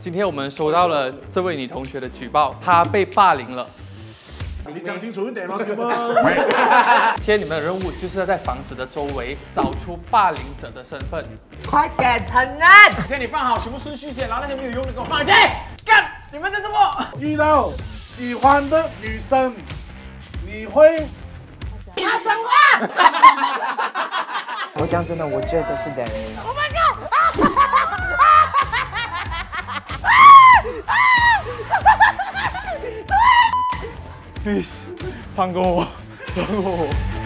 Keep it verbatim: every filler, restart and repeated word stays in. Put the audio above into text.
今天我们收到了这位女同学的举报，她被霸凌了。你讲清楚一点嘛，哥们。今天你们的任务就是要在房子的周围找出霸凌者的身份。快点承认！今天你放好全部顺序先，然后那些没有用的给我放进去。干！你们在这么遇到喜欢的女生，你会？他讲话。我讲真的，我觉得是的。Oh my god！ Please， 放过我，放过我。